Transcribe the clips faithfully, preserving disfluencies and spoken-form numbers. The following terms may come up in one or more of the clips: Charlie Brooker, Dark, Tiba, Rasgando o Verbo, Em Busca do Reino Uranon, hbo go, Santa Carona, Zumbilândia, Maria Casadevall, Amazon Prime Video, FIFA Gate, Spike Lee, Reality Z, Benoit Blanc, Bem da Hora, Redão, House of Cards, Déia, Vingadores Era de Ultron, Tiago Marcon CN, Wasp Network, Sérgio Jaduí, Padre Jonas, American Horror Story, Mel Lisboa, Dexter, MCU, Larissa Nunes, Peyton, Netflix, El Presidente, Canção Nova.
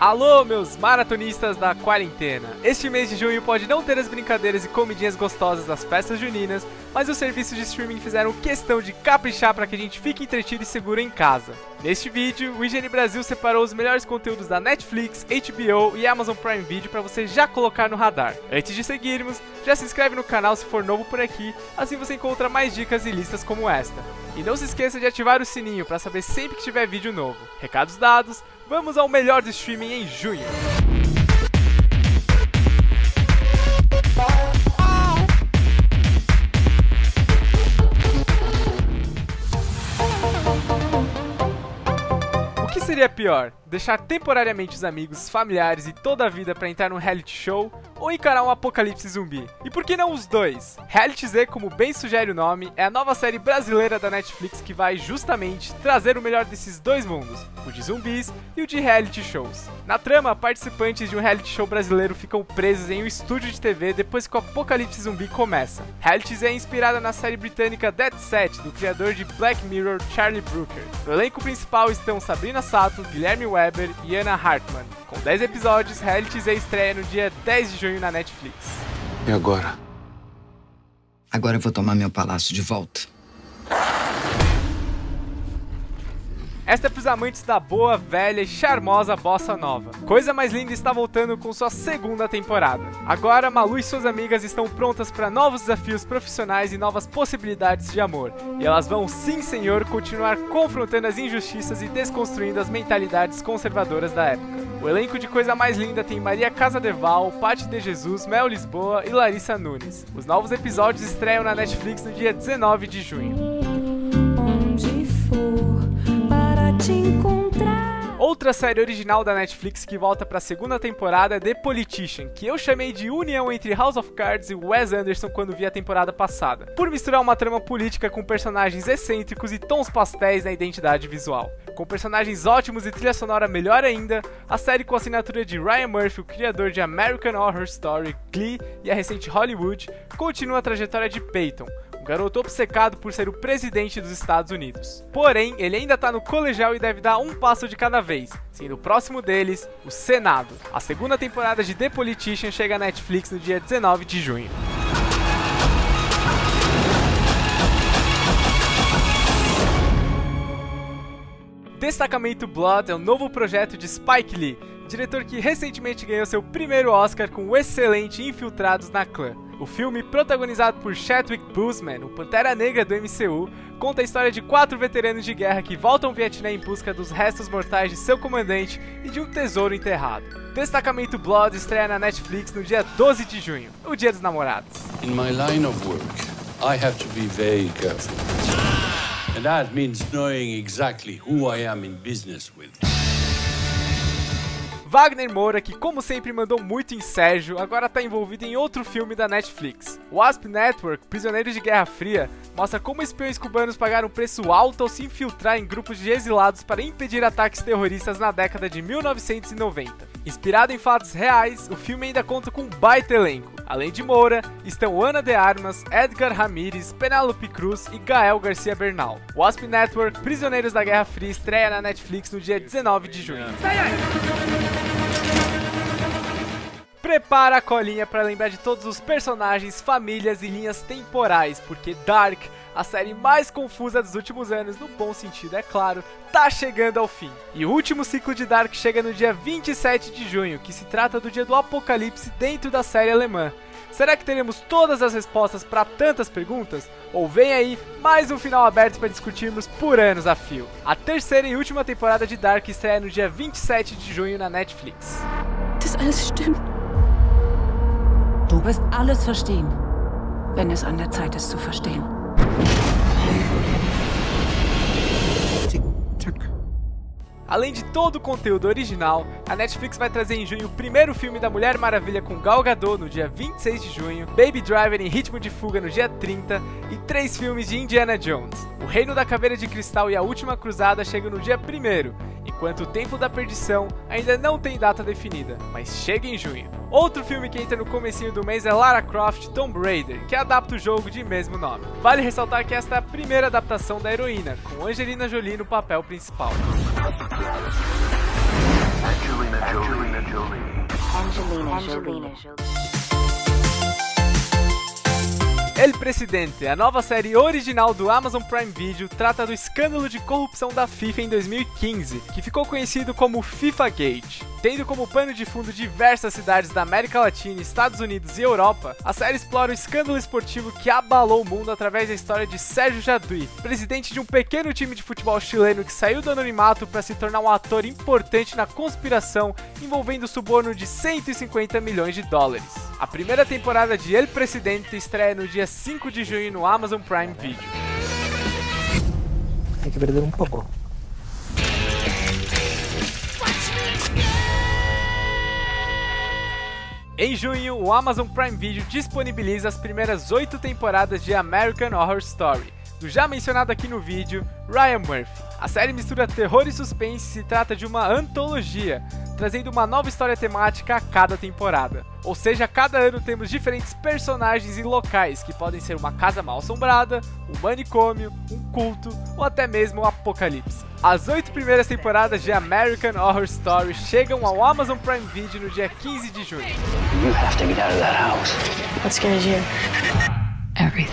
Alô, meus maratonistas da quarentena! Este mês de junho pode não ter as brincadeiras e comidinhas gostosas das festas juninas, mas os serviços de streaming fizeram questão de caprichar para que a gente fique entretido e seguro em casa. Neste vídeo, o I G N Brasil separou os melhores conteúdos da Netflix, H B O e Amazon Prime Video para você já colocar no radar. Antes de seguirmos, já se inscreve no canal se for novo por aqui, assim você encontra mais dicas e listas como esta. E não se esqueça de ativar o sininho para saber sempre que tiver vídeo novo. Recados dados, vamos ao melhor do streaming em junho. O que seria pior? Deixar temporariamente os amigos, familiares e toda a vida para entrar num reality show ou encarar um apocalipse zumbi? E por que não os dois? Reality Z, como bem sugere o nome, é a nova série brasileira da Netflix que vai justamente trazer o melhor desses dois mundos, o de zumbis e o de reality shows. Na trama, participantes de um reality show brasileiro ficam presos em um estúdio de T V depois que o apocalipse zumbi começa. Reality Z é inspirada na série britânica Dead Set, do criador de Black Mirror, Charlie Brooker. No elenco principal estão Sabrina Sato, Guilherme Weber e Ana Hartmann. Com dez episódios, Reality Z estreia no dia dez de junho na Netflix. E agora? Agora eu vou tomar meu palácio de volta. Esta é para os amantes da boa, velha e charmosa bossa nova. Coisa Mais Linda está voltando com sua segunda temporada. Agora, Malu e suas amigas estão prontas para novos desafios profissionais e novas possibilidades de amor. E elas vão, sim senhor, continuar confrontando as injustiças e desconstruindo as mentalidades conservadoras da época. O elenco de Coisa Mais Linda tem Maria Casadevall, Pathy de Jesus, Mel Lisboa e Larissa Nunes. Os novos episódios estreiam na Netflix no dia dezenove de junho. Onde for. Outra série original da Netflix que volta para a segunda temporada é The Politician, que eu chamei de união entre House of Cards e Wes Anderson quando vi a temporada passada, por misturar uma trama política com personagens excêntricos e tons pastéis na identidade visual. Com personagens ótimos e trilha sonora melhor ainda, a série, com a assinatura de Ryan Murphy, o criador de American Horror Story, Glee e a recente Hollywood, continua a trajetória de Peyton, garoto obcecado por ser o presidente dos Estados Unidos. Porém, ele ainda está no colegial e deve dar um passo de cada vez, sendo o próximo deles o Senado. A segunda temporada de The Politician chega à Netflix no dia dezenove de junho. Destacamento Blood é um novo projeto de Spike Lee, diretor que recentemente ganhou seu primeiro Oscar com o excelente Infiltrados na Clã. O filme, protagonizado por Chadwick Boseman, o Pantera Negra do M C U, conta a história de quatro veteranos de guerra que voltam ao Vietnã em busca dos restos mortais de seu comandante e de um tesouro enterrado. Destacamento Blood estreia na Netflix no dia doze de junho, o Dia dos Namorados. In my line of work, I have to be very careful. And that means knowing exactly who I am in business with. Wagner Moura, que como sempre mandou muito em Sérgio, agora está envolvido em outro filme da Netflix. Wasp Network, Prisioneiros de Guerra Fria, mostra como espiões cubanos pagaram um preço alto ao se infiltrar em grupos de exilados para impedir ataques terroristas na década de mil novecentos e noventa. Inspirado em fatos reais, o filme ainda conta com um baita elenco. Além de Moura, estão Ana de Armas, Edgar Ramírez, Penélope Cruz e Gael Garcia Bernal. Wasp Network, Prisioneiros da Guerra Fria estreia na Netflix no dia dezenove de junho. Prepara a colinha para lembrar de todos os personagens, famílias e linhas temporais, porque Dark, a série mais confusa dos últimos anos, no bom sentido é claro, tá chegando ao fim. E o último ciclo de Dark chega no dia vinte e sete de junho, que se trata do dia do apocalipse dentro da série alemã. Será que teremos todas as respostas para tantas perguntas? Ou vem aí mais um final aberto para discutirmos por anos a fio. A terceira e última temporada de Dark estreia no dia vinte e sete de junho na Netflix. Das alles stimmt. Du wirst alles verstehen, wenn es an der Zeit ist zu verstehen. Além de todo o conteúdo original, a Netflix vai trazer em junho o primeiro filme da Mulher Maravilha com Gal Gadot no dia vinte e seis de junho, Baby Driver em Ritmo de Fuga no dia trinta e três filmes de Indiana Jones. O Reino da Caveira de Cristal e A Última Cruzada chegam no dia primeiro, enquanto O Templo da Perdição ainda não tem data definida, mas chega em junho. Outro filme que entra no comecinho do mês é Lara Croft Tomb Raider, que adapta o jogo de mesmo nome. Vale ressaltar que esta é a primeira adaptação da heroína, com Angelina Jolie no papel principal. Angelina Jolie. Angelina Jolie. El Presidente, a nova série original do Amazon Prime Video, trata do escândalo de corrupção da FIFA em dois mil e quinze, que ficou conhecido como FIFA Gate. Tendo como pano de fundo diversas cidades da América Latina, Estados Unidos e Europa, a série explora o escândalo esportivo que abalou o mundo através da história de Sérgio Jaduí, presidente de um pequeno time de futebol chileno que saiu do anonimato para se tornar um ator importante na conspiração envolvendo o suborno de cento e cinquenta milhões de dólares. A primeira temporada de El Presidente estreia no dia cinco de junho no Amazon Prime Video. Tem que perder um pouco. Em junho, o Amazon Prime Video disponibiliza as primeiras oito temporadas de American Horror Story, do já mencionado aqui no vídeo, Ryan Murphy. A série mistura terror e suspense e se trata de uma antologia, trazendo uma nova história temática a cada temporada. Ou seja, a cada ano temos diferentes personagens e locais, que podem ser uma casa mal-assombrada, um manicômio, um culto ou até mesmo um apocalipse. As oito primeiras temporadas de American Horror Story chegam ao Amazon Prime Video no dia quinze de junho. You have to get out of that house. What scares you? Everything.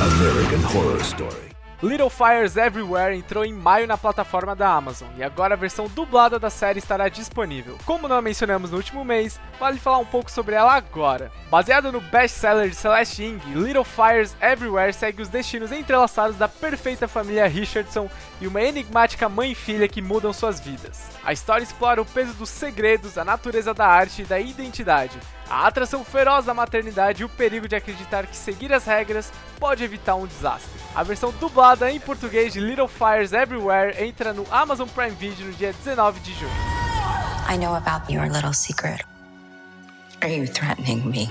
American Horror Story. Little Fires Everywhere entrou em maio na plataforma da Amazon, e agora a versão dublada da série estará disponível. Como não a mencionamos no último mês, vale falar um pouco sobre ela agora. Baseada no best-seller de Celeste Ng, Little Fires Everywhere segue os destinos entrelaçados da perfeita família Richardson e uma enigmática mãe e filha que mudam suas vidas. A história explora o peso dos segredos, a natureza da arte e da identidade, a atração feroz da maternidade e o perigo de acreditar que seguir as regras pode evitar um desastre. A versão dublada em português de Little Fires Everywhere entra no Amazon Prime Video no dia dezenove de junho. I know about your little secret. Are you threatening me?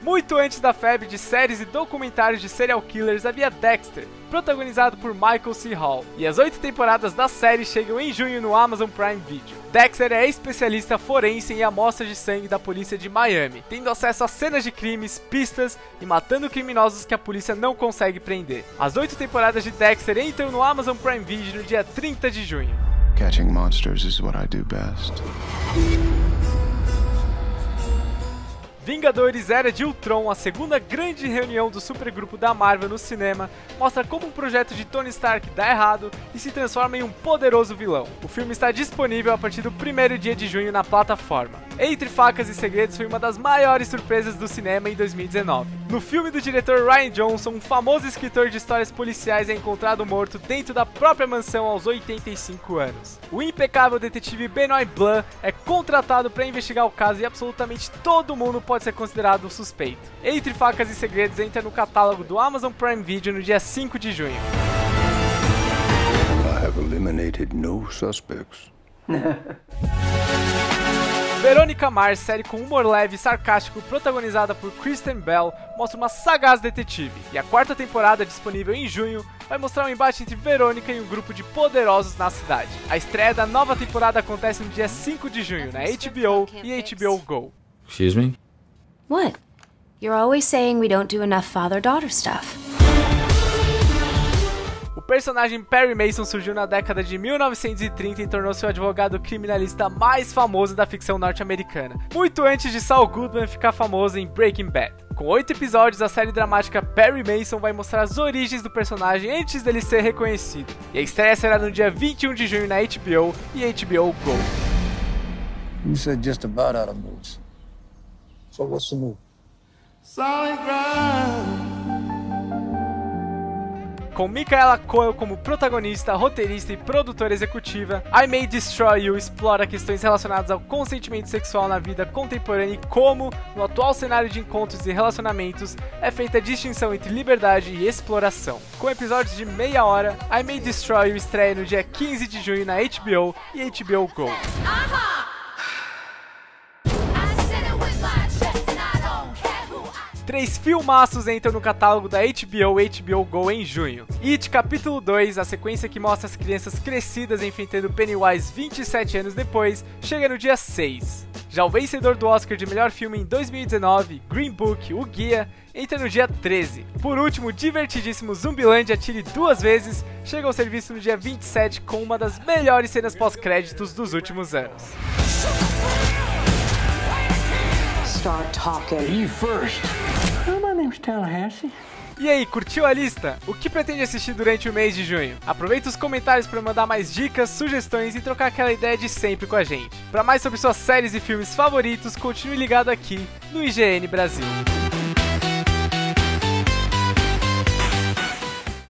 Muito antes da febre de séries e documentários de serial killers havia Dexter, protagonizado por Michael C. Hall, e as oito temporadas da série chegam em junho no Amazon Prime Video. Dexter é especialista forense em amostras de sangue da polícia de Miami, tendo acesso a cenas de crimes, pistas e matando criminosos que a polícia não consegue prender. As oito temporadas de Dexter entram no Amazon Prime Video no dia trinta de junho. Catching monsters is what I do best. Vingadores Era de Ultron, a segunda grande reunião do supergrupo da Marvel no cinema, mostra como um projeto de Tony Stark dá errado e se transforma em um poderoso vilão. O filme está disponível a partir do primeiro dia de junho na plataforma. Entre Facas e Segredos foi uma das maiores surpresas do cinema em dois mil e dezenove. No filme do diretor Ryan Johnson, um famoso escritor de histórias policiais é encontrado morto dentro da própria mansão aos oitenta e cinco anos. O impecável detetive Benoit Blanc é contratado para investigar o caso e absolutamente todo mundo pode ser considerado um suspeito. Entre Facas e Segredos entra no catálogo do Amazon Prime Video no dia cinco de junho. I have eliminated no suspects. Verônica Mars, série com humor leve e sarcástico protagonizada por Kristen Bell, mostra uma sagaz detetive, e a quarta temporada, disponível em junho, vai mostrar um embate entre Verônica e um grupo de poderosos na cidade. A estreia da nova temporada acontece no dia cinco de junho na H B O e H B O Go. Excuse me? What? You're always saying we don't do enough father-daughter stuff. O personagem Perry Mason surgiu na década de mil novecentos e trinta e tornou-se o advogado criminalista mais famoso da ficção norte-americana, muito antes de Saul Goodman ficar famoso em Breaking Bad. Com oito episódios, a série dramática Perry Mason vai mostrar as origens do personagem antes dele ser reconhecido, e a estreia será no dia vinte e um de junho na H B O e H B O Go. You said just about out of moves. So what's the move? Solid ground. Com Michaela Coel como protagonista, roteirista e produtora executiva, I May Destroy You explora questões relacionadas ao consentimento sexual na vida contemporânea e como, no atual cenário de encontros e relacionamentos, é feita a distinção entre liberdade e exploração. Com episódios de meia hora, I May Destroy You estreia no dia quinze de junho na H B O e H B O Go. Três filmaços entram no catálogo da H B O H B O Go em junho. It Capítulo dois, a sequência que mostra as crianças crescidas enfrentando Pennywise vinte e sete anos depois, chega no dia seis. Já o vencedor do Oscar de melhor filme em dois mil e dezenove, Green Book, O Guia, entra no dia treze. Por último, o divertidíssimo Zumbilândia, Atire Duas Vezes, chega ao serviço no dia vinte e sete com uma das melhores cenas pós-créditos dos últimos anos. Start talking. You first. Well, my name's Tallahassee. E aí, curtiu a lista? O que pretende assistir durante o mês de junho? Aproveita os comentários para mandar mais dicas, sugestões e trocar aquela ideia de sempre com a gente. Para mais sobre suas séries e filmes favoritos, continue ligado aqui no I G N Brasil.